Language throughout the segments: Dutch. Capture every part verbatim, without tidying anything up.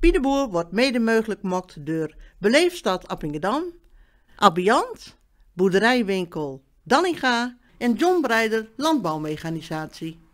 Bie de Boer wordt mede mogelijk gemaakt door Beleefstad Appingedam, Abiant, Boerderijwinkel Daninga en John Breider Landbouwmechanisatie.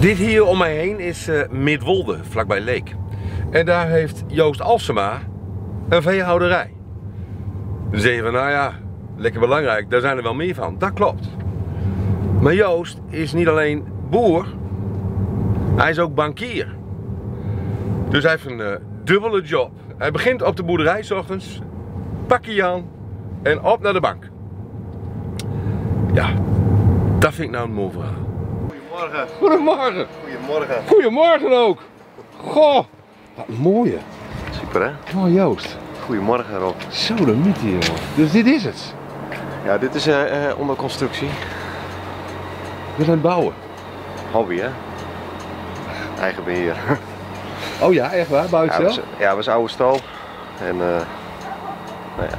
Dit hier om mij heen is uh, Midwolde, vlakbij Leek. En daar heeft Joost Alssema een veehouderij. Dan zeg je van, nou ja, lekker belangrijk, daar zijn er wel meer van. Dat klopt. Maar Joost is niet alleen boer, hij is ook bankier. Dus hij heeft een uh, dubbele job. Hij begint op de boerderij 's ochtends, pak je aan en op naar de bank. Ja, dat vind ik nou een mooi verhaal. Goedemorgen. Goedemorgen. Goedemorgen. Goedemorgen ook. Goh, wat mooie. Super hè? Mooi Joost. Goedemorgen Rob. Zo de mythe joh. Dus dit is het? Ja, dit is uh, onder constructie. We zijn bouwen. Hobby hè? Eigen beheer. Oh ja, echt waar? Bouwstel? Ja, ja, dat was oude stal. En uh, nou ja,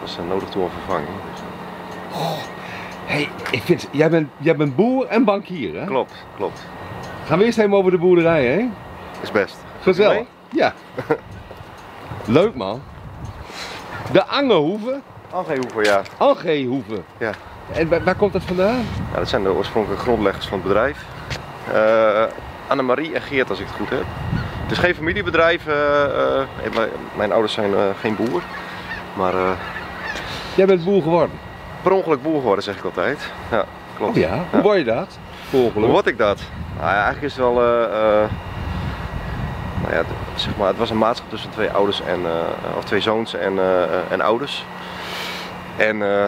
dat is nodig toe aan vervanging. Goh. Hey, ik vind, jij bent, jij bent boer en bankier, hè? Klopt, klopt. Gaan we eerst even over de boerderij, hè? Is best. Gezellig. Ja. Leuk, man. De Algeehoeve. Algeehoeve, ja. Algeehoeve. Ja. En waar, waar komt dat vandaan? Ja, dat zijn de oorspronkelijke grondleggers van het bedrijf. Uh, Annemarie en Geert, als ik het goed heb. Het is geen familiebedrijf. Uh, uh, mijn, mijn ouders zijn uh, geen boer. Maar... Uh... Jij bent boer geworden? Per ongeluk boer geworden, zeg ik altijd. Ja, klopt. Oh ja? Ja. Hoe word je dat? Hoe word ik dat? Nou ja, eigenlijk is het wel... Uh, uh, nou ja, zeg maar, het was een maatschap tussen twee ouders en... Uh, of twee zoons en, uh, en ouders. En uh,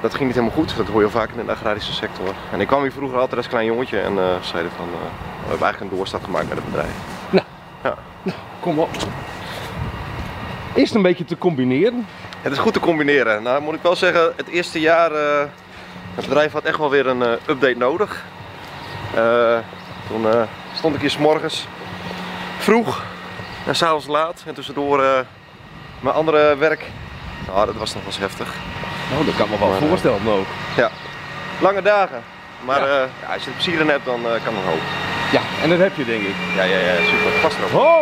dat ging niet helemaal goed. Dat hoor je al vaak in de agrarische sector. En ik kwam hier vroeger altijd als klein jongetje en uh, zeiden van... Uh, we hebben eigenlijk een doorstart gemaakt met het bedrijf. Nou, ja. Nou, kom op. Is het een beetje te combineren? Het is goed te combineren. Nou moet ik wel zeggen, het eerste jaar, uh, het bedrijf had echt wel weer een uh, update nodig. Uh, toen uh, stond ik hier 's morgens vroeg en 's avonds laat en tussendoor uh, mijn andere werk. Nou, dat was nog wel eens heftig. Nou, dat kan me wel maar, voorstellen ook. Ja, lange dagen. Maar ja. Uh, ja, als je het plezier in hebt, dan uh, kan dat ook. Ja, en dat heb je denk ik. Ja, ja, ja, super. Vast erop. Ho!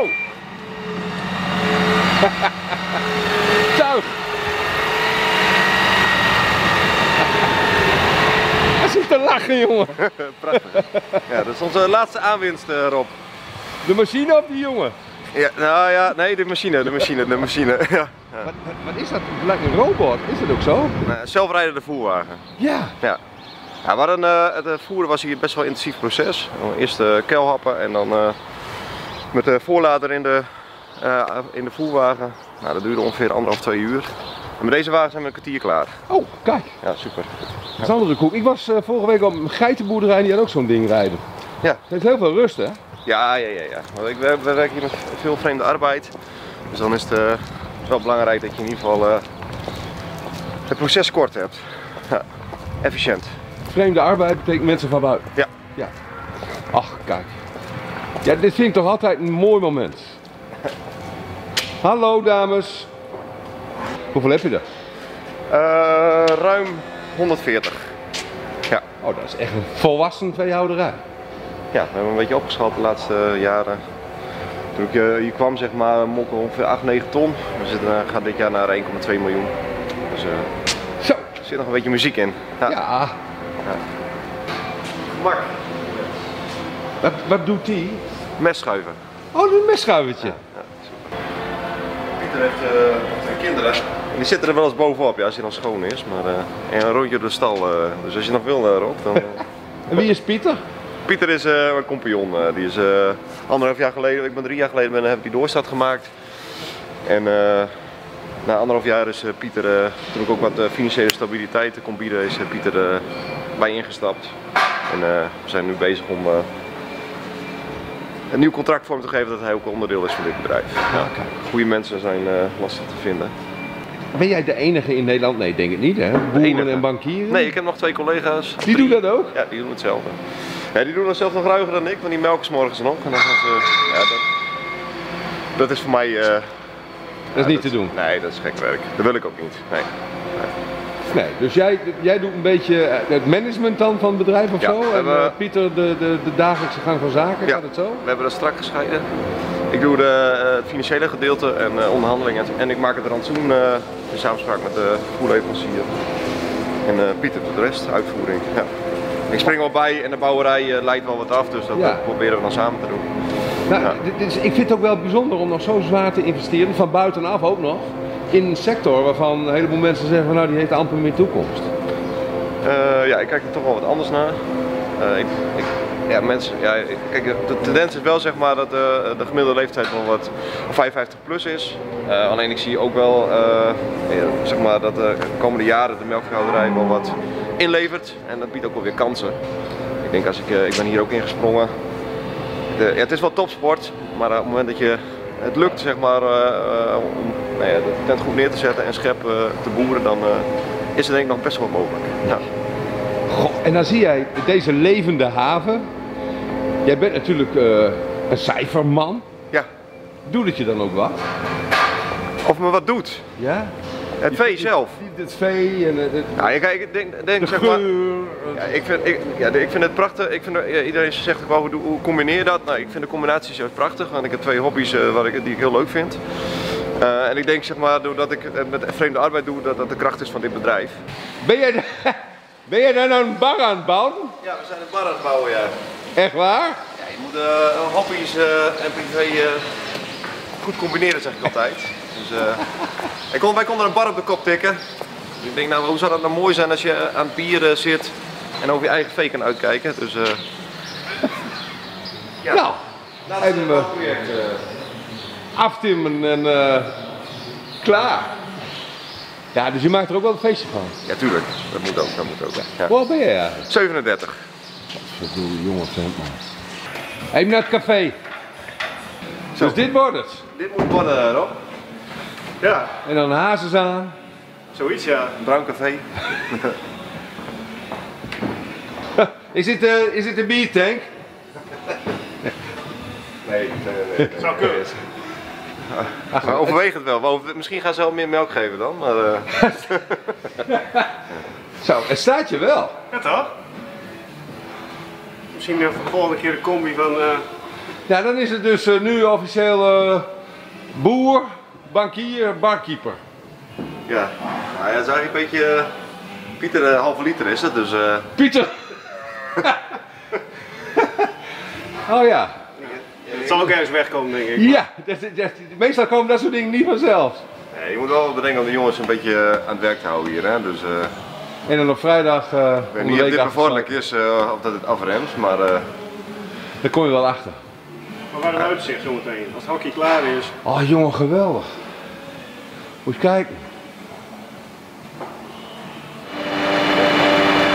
Tuig! Hij zit te lachen, jongen. Prachtig. Ja, dat is onze laatste aanwinst, uh, Rob. De machine op die jongen? Ja, nou ja, nee, de machine, de machine, de machine. Ja. Wat, wat is dat? Lijkt een robot, is dat ook zo? Uh, zelfrijdende voerwagen. Ja. Ja. Ja, maar dan, uh, het voeren was hier best wel een intensief proces. Eerst uh, kuilhappen en dan uh, met de voorlader in de... Uh, in de voerwagen. Nou, dat duurde ongeveer anderhalf, twee uur. En met deze wagen zijn we een kwartier klaar. Oh, kijk. Ja, super. Dat is een andere koek. Ik was uh, vorige week op een geitenboerderij, die had ook zo'n ding rijden. Ja. Het heeft heel veel rust, hè? Ja, ja, ja. ja. We, we, we werken hier met veel vreemde arbeid. Dus dan is het uh, wel belangrijk dat je in ieder geval uh, het proces kort hebt. Ja. Efficiënt. Vreemde arbeid betekent mensen van buiten. Ja. Ja. Ach, kijk. Ja, dit vind ik toch altijd een mooi moment. Hallo dames. Hoeveel heb je er? Uh, ruim honderdveertig. Ja. Oh, dat is echt een volwassen veehouderij. Ja, we hebben een beetje opgeschaald de laatste jaren. Toen ik hier kwam, zeg maar, mokken ongeveer acht, negen ton. We zitten, uh, gaan dit jaar naar één komma twee miljoen. Dus uh, zo. Er zit nog een beetje muziek in. Ja. Ja. Ja. Mark. Wat, wat doet die? Messchuiven. Oh, een messchuivertje. Ja. Pieter heeft uh, kinderen. Die zitten er wel eens bovenop, ja, als hij dan schoon is. Maar, uh, en een rondje door de stal. Uh, dus als je nog wil, uh, Rob, dan... En wie is Pieter? Pieter is uh, mijn compagnon. Uh, die is uh, anderhalf jaar geleden, ik ben drie jaar geleden, ben, heb ik die doorstart gemaakt. En uh, na anderhalf jaar is uh, Pieter, uh, toen ik ook wat uh, financiële stabiliteit kon bieden, is uh, Pieter uh, bij ingestapt. En uh, we zijn nu bezig om... Uh, een nieuw contract vorm te geven dat hij ook onderdeel is van dit bedrijf. Ja, okay. Goede mensen zijn uh, lastig te vinden. Ben jij de enige in Nederland? Nee, denk ik niet, hè? Boeren en bankieren? Nee, ik heb nog twee collega's. Die doen dat ook? Ja, die doen hetzelfde. Ja, die doen dat zelf nog ruiger dan ik, want die melken 's morgens nog. En dan gaan ze, ja, dat, dat is voor mij... Uh, dat is ja, niet dat, te doen? Nee, dat is gek werk. Dat wil ik ook niet. Nee. Nee. nee dus jij, jij doet een beetje het management dan van het bedrijf of ja, zo? En uh, Pieter de, de, de dagelijkse gang van zaken, ja, gaat het zo? We hebben dat strak gescheiden. Ik doe de, uh, het financiële gedeelte en uh, onderhandelingen en ik maak het rantsoen uh, in samenspraak met de voerleverancier. En uh, Pieter doet de rest, uitvoering. Ja. Ik spring wel bij en de bouwerij uh, leidt wel wat af, dus dat ja. proberen we dan samen te doen. Nou, ja. dit is, ik vind het ook wel bijzonder om nog zo zwaar te investeren, van buitenaf ook nog, in een sector waarvan een heleboel mensen zeggen van nou die heeft amper meer toekomst. Uh, ja, ik kijk er toch wel wat anders naar. Uh, ik, ik... Ja, mensen, ja, kijk, de tendens is wel zeg maar dat uh, de gemiddelde leeftijd wel wat vijfenvijftig plus is. Uh, alleen ik zie ook wel uh, zeg maar, dat de komende jaren de melkveehouderij wel wat inlevert en dat biedt ook wel weer kansen. Ik denk als ik, uh, ik ben hier ook ingesprongen. De, ja, het is wel topsport, maar uh, op het moment dat je het lukt zeg maar, uh, uh, om nou ja, de tent goed neer te zetten en schep uh, te boeren, dan uh, is er denk ik nog best wel mogelijk. Ja. Goh, en dan zie jij deze levende haven. Jij bent natuurlijk uh, een cijferman. Ja. Doet het je dan ook wat? Of me wat doet? Ja. Het je, vee je, zelf. Het vee en het... Ja, ik, ik denk, denk de zeg maar... Ja, ik vind, ik, ja, ik vind het prachtig. Ik vind, ja, iedereen zegt ook wel, hoe, hoe combineer je dat? Nou, ik vind de combinatie zelfs prachtig, want ik heb twee hobby's uh, wat ik, die ik heel leuk vind. Uh, en ik denk zeg maar, doordat ik met vreemde arbeid doe, dat dat de kracht is van dit bedrijf. Ben jij... Ben jij daar nou een bar aan het bouwen? Ja, we zijn een bar aan het bouwen, ja. Echt waar? Ja, je moet uh, hobby's uh, en privé uh, goed combineren, zeg ik altijd. Dus, uh, ik kon, wij konden een bar op de kop tikken. Dus ik denk, nou, hoe zou dat nou mooi zijn als je aan het bier uh, zit en over je eigen vee kan uitkijken. Dus, uh, ja. Nou, dat is een project. Uh, aftimmen en uh, klaar. Ja, dus je maakt er ook wel een feestje van. Ja, tuurlijk. Dat moet ook, dat moet ook. Ja. Ja. Hoe oud ben je eigenlijk? zevenendertig. Wat een jonge vent, man. Even naar het café. Zo. Dus dit wordt het? Dit moet worden, Rob. Ja. En dan hazes aan. Zoiets, ja. Een bruin café. Is dit de, is dit de biertank? Nee, nee, nee. Zou kunnen. Ach, overweeg het wel. Misschien gaan ze wel meer melk geven dan. Maar, uh... Zo, het staat je wel. Ja toch? Misschien de volgende keer een combi van... Uh... Ja, dan is het dus uh, nu officieel uh, boer, bankier, barkeeper. Ja, nou, ja, het is eigenlijk een beetje... Uh, Pieter, een uh, halve liter is het dus... Uh... Pieter! Oh ja. Het zal ook ergens wegkomen, denk ik. Ja, dat, dat, meestal komen dat soort dingen niet vanzelf. Nee, je moet wel bedenken om de jongens een beetje aan het werk te houden hier. Hè? Dus, uh... En dan op vrijdag. Uh, ik weet niet of dit bevorderlijk is uh, of dat het afremt, maar. Uh... Daar kom je wel achter. Maar waar een uitzicht zometeen, als het hockey klaar is. Oh jongen, geweldig. Moet je kijken.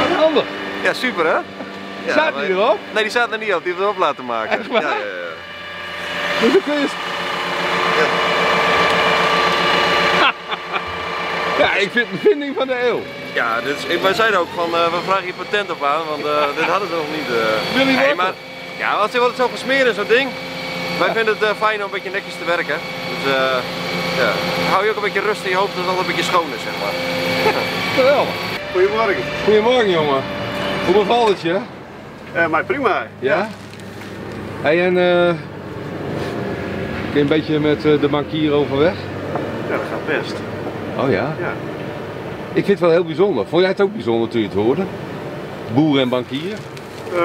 Wat handig. Ja, super hè? Ja, staat die erop? Nee, die staat er niet op, die hebben we erop laten maken. Echt waar? Ja, ja, ja. Dus dan kun je... Ja. Ja, ik vind de vinding van de eeuw. Ja, dit is, wij zeiden ook van uh, we vragen hier patent op aan, want uh, dit hadden we nog niet. Uh... Wil je nee, maar, ja, als je wat zo gesmeren zo'n ding. Wij ja. vinden het uh, fijn om een beetje netjes te werken. Dus uh, ja. hou je ook een beetje rust in je hoofd dat het al een beetje schoon is, zeg maar. Geweldig. Goedemorgen. Goedemorgen jongen. Hoe bevalt het je? Uh, maar prima. Ja? ja. Hey, en uh, kun je een beetje met uh, de bankier overweg? Ja, dat gaat best. Oh ja? Ja. Ik vind het wel heel bijzonder. Vond jij het ook bijzonder toen je het hoorde? Boer en bankier? Uh,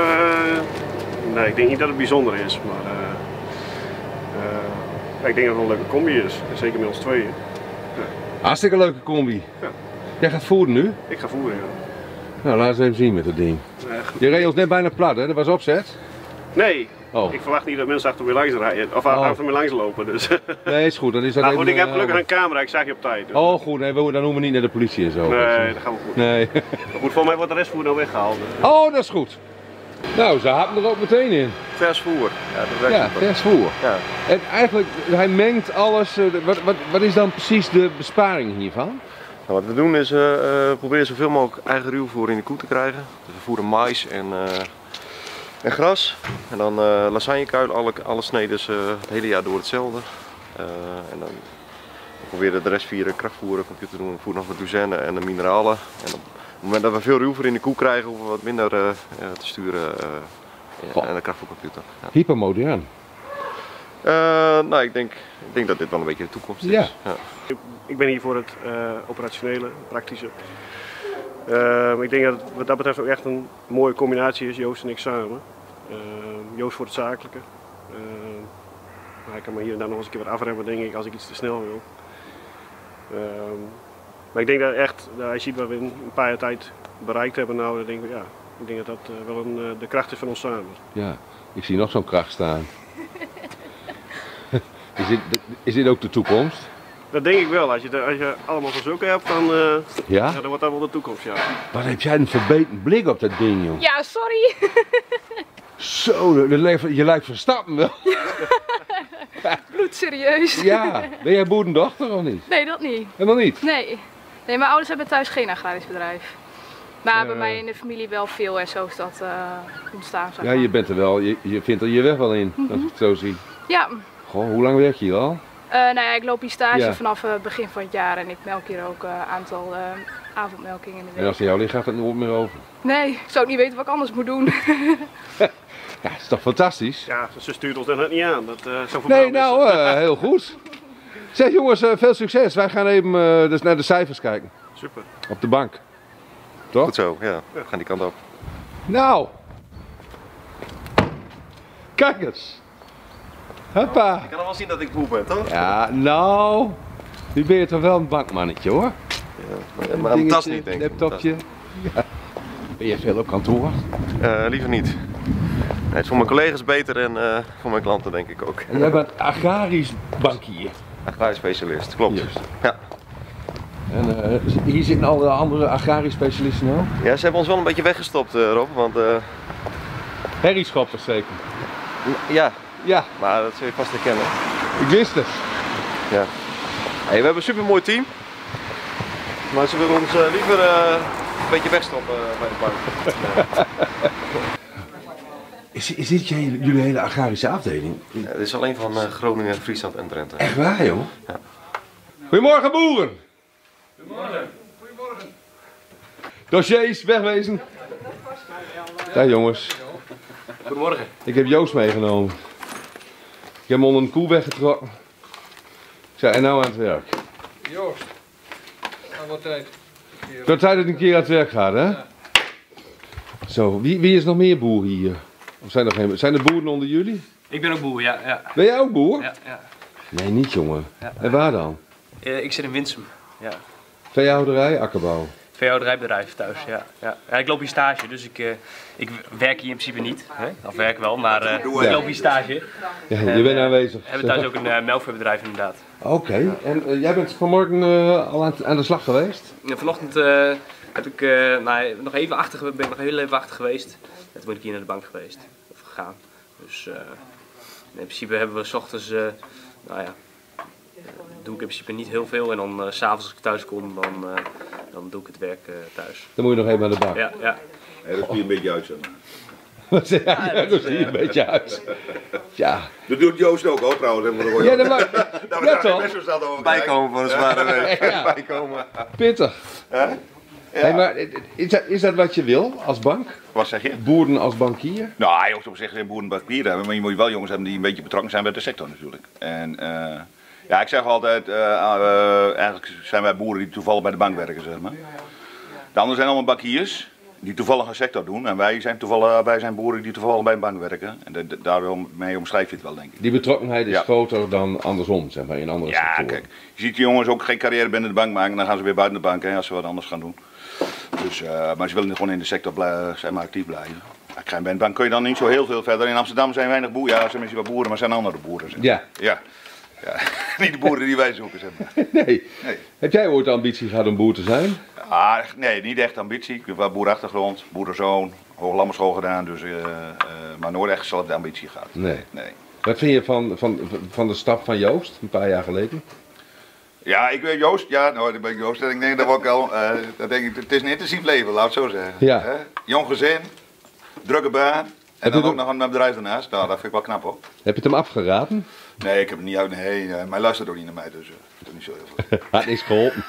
nee, ik denk niet dat het bijzonder is, maar uh, uh, ik denk dat het een leuke combi is. Zeker met ons tweeën. Ja. Hartstikke leuke combi. Ja. Jij gaat voeren nu? Ik ga voeren, ja. Nou, laten we even zien met dat ding. Nee, je reed ons net bijna plat, hè? Dat was opzet? Nee, oh. ik verwacht niet dat mensen achter me langs rijden, of oh. achter me langs lopen. Dus. Nee, is goed. Dan is dat nou, even, goed, ik heb gelukkig uh, een camera, ik zag je op tijd. Dus. Oh goed, nee, dan hoeven we niet naar de politie en zo. Nee, dat gaan we goed. Nee. Goed, volgens mij wordt de restvoer nou weggehaald. Dus. Oh, dat is goed. Nou, ze hapen er ook meteen in. Vers voer. Ja, dat werkt ja, vers voer. Ja. En eigenlijk, hij mengt alles. Wat, wat, wat is dan precies de besparing hiervan? Nou, wat we doen is uh, uh, proberen zoveel mogelijk eigen ruwvoer in de koe te krijgen. Dus we voeren mais en, uh, en gras. En dan uh, lasagnekuil, alle, alle sneden uh, het hele jaar door hetzelfde. Uh, en dan proberen de rest via krachtvoeren, computer doen, voer nog wat douzaine en de mineralen. En op het moment dat we veel ruwvoer in de koe krijgen, hoeven we wat minder uh, te sturen uh, aan de krachtvoercomputer. Ja. Hypermodern. Uh, nou, ik denk, ik denk dat dit wel een beetje de toekomst is. Ja. Ja. Ik ben hier voor het uh, operationele, praktische. Uh, maar ik denk dat het wat dat betreft ook echt een mooie combinatie is, Joost en ik samen. Uh, Joost voor het zakelijke. Uh, maar ik kan me hier en daar nog eens een keer wat afremmen, denk ik, als ik iets te snel wil. Uh, maar ik denk dat echt, nou, als je ziet wat we in een paar jaar tijd bereikt hebben, nou, dan denk ik, ja, ik denk dat dat uh, wel een, uh, de kracht is van ons samen. Ja, ik zie nog zo'n kracht staan. Is dit, is dit ook de toekomst? Dat denk ik wel. Als je, als je allemaal van zulke hebt, dan, uh, ja? Ja, dan wordt dat wel de toekomst, ja. Wat heb jij een verbeten blik op dat ding, joh. Ja, sorry. Zo, je lijkt Verstappen wel. Bloedserieus. Ja. Ben jij boerendochter of niet? Nee, dat niet. Helemaal niet? Nee. Nee, mijn ouders hebben thuis geen agrarisch bedrijf. Maar uh, bij mij in de familie wel veel en zo is dat uh, ontstaan. Ja, je bent er wel. Je, je vindt er je weg wel in, mm-hmm. Als ik het zo zie. Ja. Goh, hoe lang werk je hier al? Uh, nou ja, ik loop hier stage ja. vanaf het uh, begin van het jaar en ik melk hier ook een uh, aantal uh, avondmelkingen in de week. En als het jou ligt, gaat het nooit meer over? Nee, ik zou ook niet weten wat ik anders moet doen. Ja, dat is toch fantastisch? Ja, ze stuurt ons dat niet aan. Dat, uh, zo nee, nou, uh, heel goed. Zeg jongens, uh, veel succes. Wij gaan even uh, dus naar de cijfers kijken. Super. Op de bank. Toch? Goed zo, ja. We gaan die kant op. Nou. Kijk eens. Hoppa. Ik kan al wel zien dat ik boer ben, toch? Ja, nou, nu ben je toch wel een bankmannetje, hoor. Ja, maar dat tas niet, denk ik. Laptopje. Ja. Ben je veel op kantoor? Uh, liever niet. Nee, het is voor mijn collega's beter en uh, voor mijn klanten, denk ik ook. En jij bent agrarisch bankier. Agrarisch specialist, klopt. Just. Ja. En uh, hier zitten al de andere agrarisch specialisten ook? Ja, ze hebben ons wel een beetje weggestopt, uh, Rob, want... Uh... herrieschoppers zeker? Ja. Ja, maar dat zul je vast herkennen. Ik wist het. Ja. Hey, we hebben een super mooi team. Maar ze willen ons uh, liever uh, een beetje wegstoppen uh, bij de bank. is, is dit jullie, jullie hele agrarische afdeling? Ja, dit is alleen van uh, Groningen, Friesland en Drenthe. Echt waar, joh? Ja. Goedemorgen, boeren! Goedemorgen. Goedemorgen. Dossiers, wegwezen. Ja, jongens. Goedemorgen. Ik heb Joost meegenomen. Ik heb hem onder een koe weggetrokken. Ik zei, en nou aan het werk. Joost, aan wat tijd? Tot tijd dat een keer aan het werk gaat, hè? Ja. Zo, wie, wie is nog meer boer hier? Of zijn er, geen, zijn er boeren onder jullie? Ik ben ook boer, ja, ja. Ben jij ook boer? Ja, ja. Nee, niet jongen. Ja. En waar dan? Uh, ik zit in Winsum, ja. Veehouderij, akkerbouw? Veehouderijbedrijf thuis, ja. Ja. Ja. Ik loop hier stage, dus ik, uh, ik werk hier in principe niet. Hè? Of werk wel, maar uh, ik loop hier stage. Ja, je bent aanwezig. We hebben thuis ook een uh, melkveebedrijf inderdaad. Oké, okay. Ja. En uh, jij bent vanmorgen uh, al aan, aan de slag geweest? Ja, vanochtend uh, heb ik, uh, nou, nog even achter, ben ik nog heel even achter geweest. En toen ben ik hier naar de bank geweest, of gegaan. Dus uh, in principe hebben we 's ochtends, uh, nou ja, doe ik in principe niet heel veel. En dan uh, 's avonds als ik thuis kom, dan... Uh, Dan doe ik het werk uh, thuis. Dan moet je nog even aan de bak. Ja, ja. Hey, dat zie je een beetje uit, zeg maar. Wat zeg je? Ja, dat, dat zie je een ja. beetje uit. Ja. Dat doet Joost ook, hoor, trouwens. Dat ja, dat maakt. Dat ja, toch? Bijkomen voor een zware week. Ja. Ja. Bijkomen. Pittig. Huh? Ja. Hey, maar is dat, is dat wat je wil als bank? Wat zeg je? Boeren als bankier? Nou, hij hoeft op zich geen boeren als bankier hebben. Maar je moet wel jongens hebben die een beetje betrokken zijn bij de sector, natuurlijk. En... Uh, ja, ik zeg altijd, uh, uh, eigenlijk zijn wij boeren die toevallig bij de bank werken, zeg maar. De anderen zijn allemaal bankiers die toevallig een sector doen en wij zijn, toevallig, wij zijn boeren die toevallig bij een bank werken. En de, de, daarmee omschrijf je het wel, denk ik. Die betrokkenheid is ja. groter dan andersom, zeg maar, in andere ja, sectoren. Kijk, je ziet die jongens ook geen carrière binnen de bank maken, dan gaan ze weer buiten de bank, hè, als ze wat anders gaan doen. Dus, uh, maar ze willen gewoon in de sector blijven, zeg maar, actief blijven. Bij een bank kun je dan niet zo heel veel verder. In Amsterdam zijn weinig boeren, ja, ze zijn wel boeren, maar zijn andere boeren. Zeg maar. Ja. Ja. Ja, niet de boeren die wij zoeken, zeg maar. Nee. nee. Heb jij ooit de ambitie gehad om boer te zijn? Ah, nee, niet echt ambitie. Ik heb wel boerachtergrond, boerenzoon, Hoog Lammerschool gedaan, dus, uh, uh, maar nooit echt zelf de ambitie gehad. Nee. nee. Wat vind je van, van, van de stap van Joost, een paar jaar geleden? Ja, ik weet Joost, ja, nou, dat ben ik Joost. En ik denk dat we ook al, uh, dat denk ik, het is een intensief leven, laat het zo zeggen. Ja. Hè? Jong gezin, drukke baan. En dan ook nog aan mijn bedrijf daarnaast. Nou, dat vind ik wel knap hoor. Heb je het hem afgeraden? Nee, ik heb het niet uit. Nee, uh, hij luistert ook niet naar mij, dus uh, dat is niet zo heel veel. Had niks geholpen.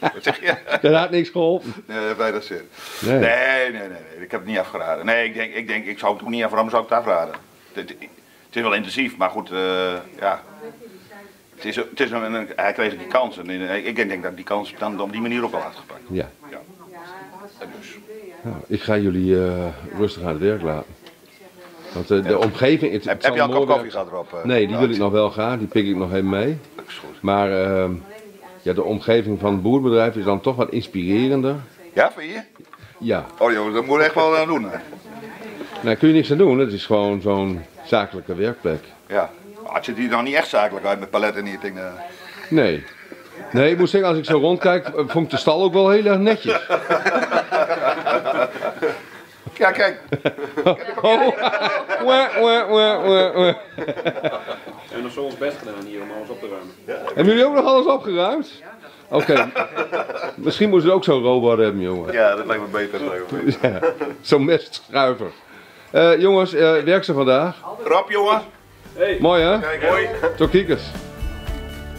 Wat zeg je? Dat had niks geholpen. Nee, bij dat zin. Nee. Nee, nee, nee, nee, ik heb het niet afgeraden. Nee, ik denk, ik, denk, ik zou het ook niet afraden, zou ik het afraden. Het, het, het is wel intensief, maar goed, uh, ja. Het is, het is een, een, hij kreeg die kans en ik denk, denk dat die kans dan op die manier ook wel uitgepakt. Ja. ja. Dus. Nou, ik ga jullie uh, rustig aan het werk laten. Want uh, de ja. omgeving... Het, heb, het heb je al een kop koffie gehad erop? Uh, nee, die wil ik nog wel graag. Die pik ik nog even mee. Dat is goed. Maar uh, ja, de omgeving van het boerbedrijf is dan toch wat inspirerender. Ja, vind je? Ja. Oh joh, dat moet je echt wel aan doen. Hè? Nou, kun je niks aan doen. Het is gewoon zo'n zakelijke werkplek. Ja. Het ziet hier nog niet echt zakelijk uit met paletten en die dingen. Nee. Nee, ik moet zeggen, als ik zo rondkijk, vond ik de stal ook wel heel erg netjes. Ja, kijk. We hebben nog zo ons best gedaan hier om alles op te ruimen. Ja, hebben jullie ook nog alles opgeruimd? Oké. Okay. Misschien moeten ze ook zo'n robot hebben, jongen. Ja, dat lijkt me beter. Ja, zo'n mestschuiver. Uh, jongens, uh, werk ze vandaag. Rap, jongen. Hey. Mooi hè? Mooi. Tot kiekers.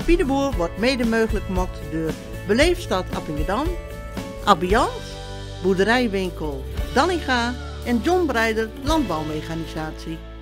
Bie de Boer wordt mede mogelijk gemaakt door Beleefstad Appingedam, Abiant, Boerderijwinkel Daninga en John Breider Landbouwmechanisatie.